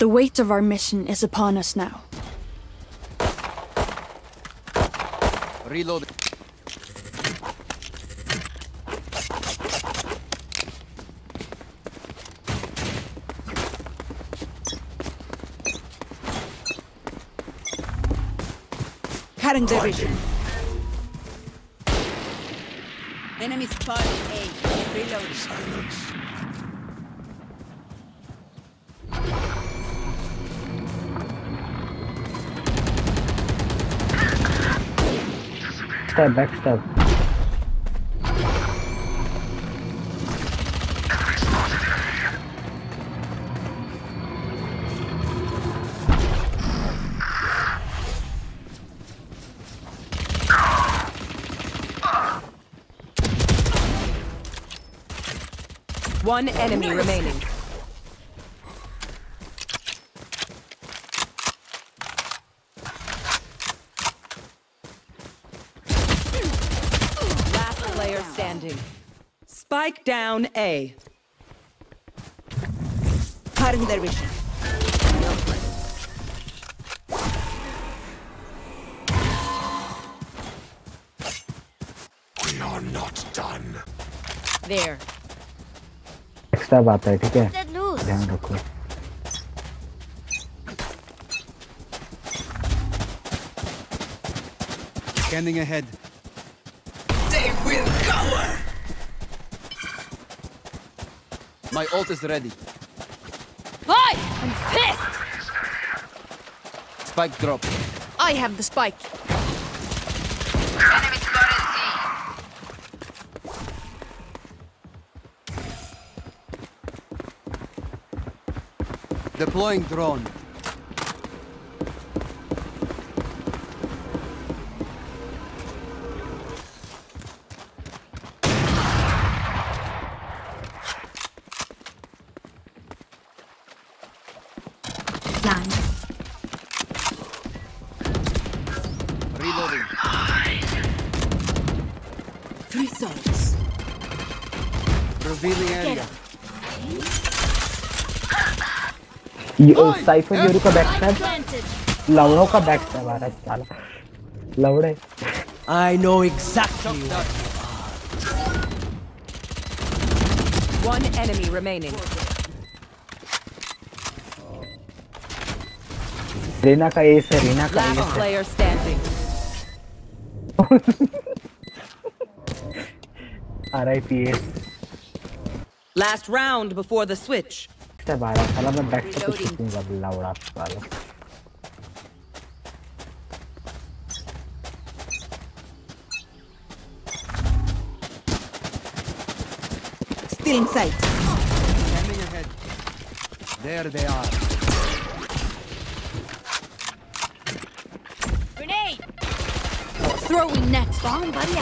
The weight of our mission is upon us now. Reload. Carrying division. Enemy spotted A. Reload. Silence. Backstab. One enemy remaining. Spike down A. Pardon their vision. We are not done. There. Extra baat hai, theek hai? Dhyan rakho. Scanning ahead. They will cover. My ult is ready. Boy, I'm pissed! Spike drop. I have the spike. Enemy spotted Z. Deploying drone. Cipher euro का backstab लवड़ों का backstab आ रहा है साला लवड़े I know exactly one enemy remaining Reena का S है रीना का ace last player standing RIPS last round before the switch बारा साला मैं बैक से कुछ दूंगा बिल्ला उड़ा साला still inside coming ahead there they are grenade throwing next bomb buddy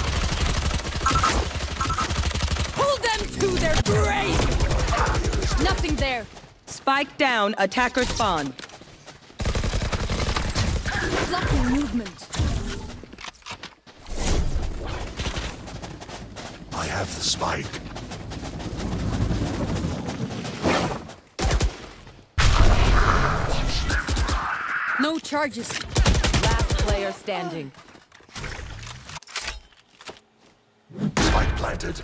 hold them to their grave nothing there spike down, attacker spawn. Blocking movement. I have the spike. No charges. Last player standing. Spike planted.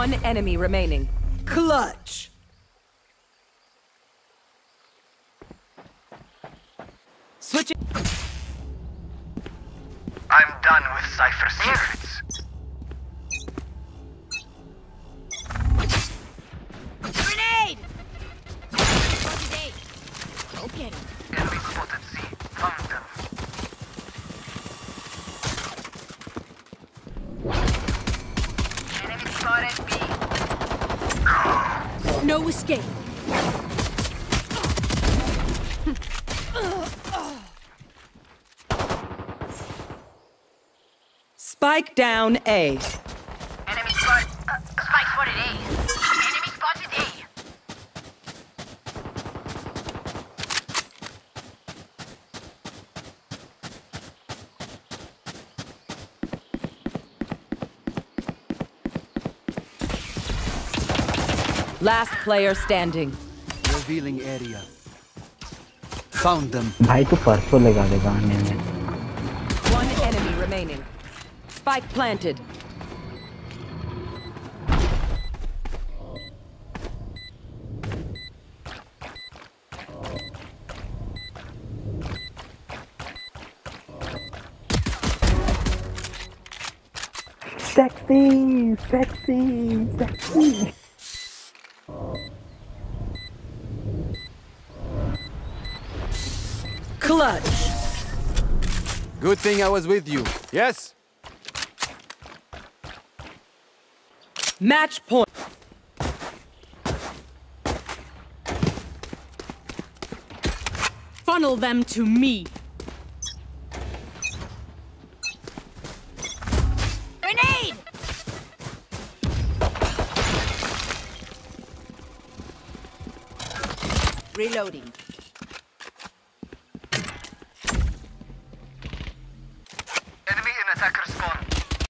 One enemy remaining. Clutch. Switching. I'm done with Cypher secrets. Grenade! Okay. Enemy spotted. escape. Spike down A. Enemy spot. Spike spotted A. Enemy spotted A. Last player standing. Revealing area. Found them. भाई तो परसों लगा देगा आने में. One enemy remaining. Spike planted. Sexy, sexy, sexy. Clutch. Good thing I was with you. Yes? Match point. Funnel them to me. Grenade! Reloading. Enemy in attacker spawn.